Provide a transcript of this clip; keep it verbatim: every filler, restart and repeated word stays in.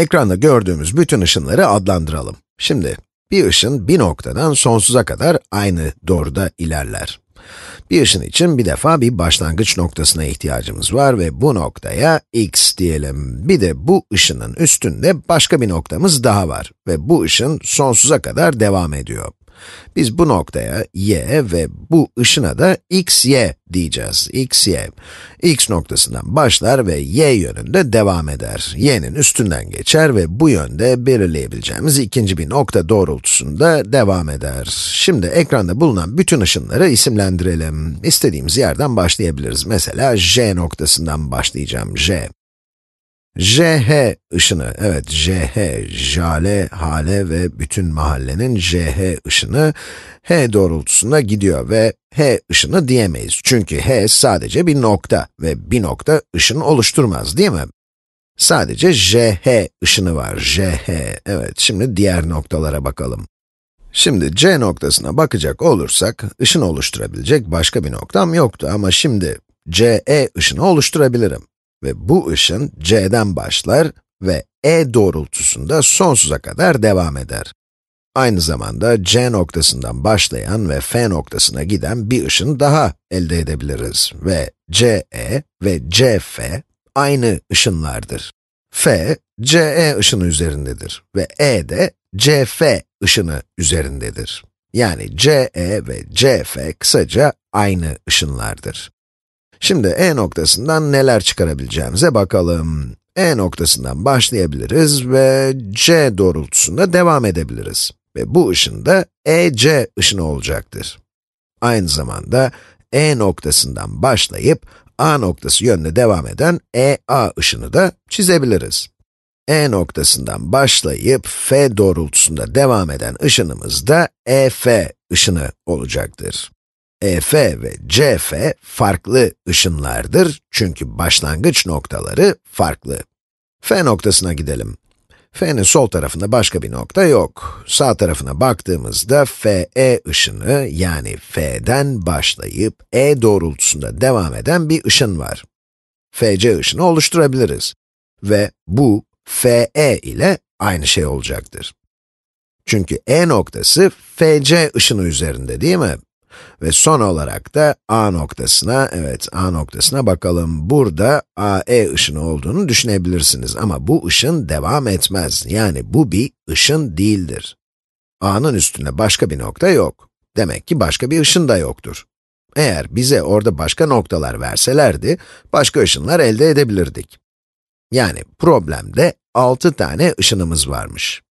Ekranda gördüğümüz bütün ışınları adlandıralım. Şimdi, bir ışın bir noktadan sonsuza kadar aynı doğruda ilerler. Bir ışın için bir defa bir başlangıç noktasına ihtiyacımız var ve bu noktaya x diyelim. Bir de bu ışının üstünde başka bir noktamız daha var ve bu ışın sonsuza kadar devam ediyor. Biz bu noktaya y ve bu ışına da xy diyeceğiz, xy. X noktasından başlar ve y yönünde devam eder. Y'nin üstünden geçer ve bu yönde belirleyebileceğimiz ikinci bir nokta doğrultusunda devam eder. Şimdi ekranda bulunan bütün ışınları isimlendirelim. İstediğimiz yerden başlayabiliriz. Mesela j noktasından başlayacağım, j. J H ışını, evet J H, Jale, Hale ve bütün mahallenin J H ışını H doğrultusunda gidiyor ve H ışını diyemeyiz. Çünkü H sadece bir nokta ve bir nokta ışını oluşturmaz, değil mi? Sadece J H ışını var, J H. Evet, şimdi diğer noktalara bakalım. Şimdi C noktasına bakacak olursak, ışın oluşturabilecek başka bir noktam yoktu ama şimdi C E ışını oluşturabilirim. Ve bu ışın C'den başlar ve E doğrultusunda sonsuza kadar devam eder. Aynı zamanda C noktasından başlayan ve F noktasına giden bir ışın daha elde edebiliriz ve C E ve C F aynı ışınlardır. F, C E ışını üzerindedir ve E de C F ışını üzerindedir. Yani C E ve C F kısaca aynı ışınlardır. Şimdi E noktasından neler çıkarabileceğimize bakalım. E noktasından başlayabiliriz ve C doğrultusunda devam edebiliriz. Ve bu ışın da E C ışını olacaktır. Aynı zamanda E noktasından başlayıp A noktası yönüne devam eden E A ışını da çizebiliriz. E noktasından başlayıp F doğrultusunda devam eden ışınımız da E F ışını olacaktır. E F ve C F farklı ışınlardır çünkü başlangıç noktaları farklı. F noktasına gidelim. F'nin sol tarafında başka bir nokta yok. Sağ tarafına baktığımızda F E ışını yani F'den başlayıp E doğrultusunda devam eden bir ışın var. F C ışını oluşturabiliriz ve bu F E ile aynı şey olacaktır. Çünkü E noktası F C ışını üzerinde, değil mi? Ve son olarak da A noktasına, evet A noktasına bakalım. Burada A E ışını olduğunu düşünebilirsiniz ama bu ışın devam etmez. Yani bu bir ışın değildir. A'nın üstünde başka bir nokta yok. Demek ki başka bir ışın da yoktur. Eğer bize orada başka noktalar verselerdi, başka ışınlar elde edebilirdik. Yani problemde altı tane ışınımız varmış.